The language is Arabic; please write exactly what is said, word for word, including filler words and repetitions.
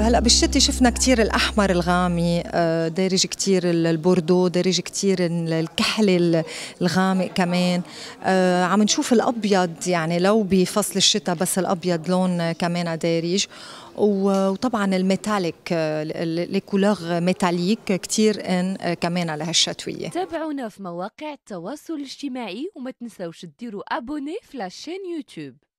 هلا بالشتي شفنا كثير الاحمر الغامي دارج، كثير البوردو دارج، كثير الكحلي الغامق كمان. عم نشوف الابيض، يعني لو بفصل الشتاء بس الابيض لون كمان دارج، وطبعا الميتاليك لي كولور ميتاليك كثير ان كمان لهالشتويه. تابعونا في مواقع التواصل الاجتماعي وما تنساوش تديروا ابوني في لاشين يوتيوب.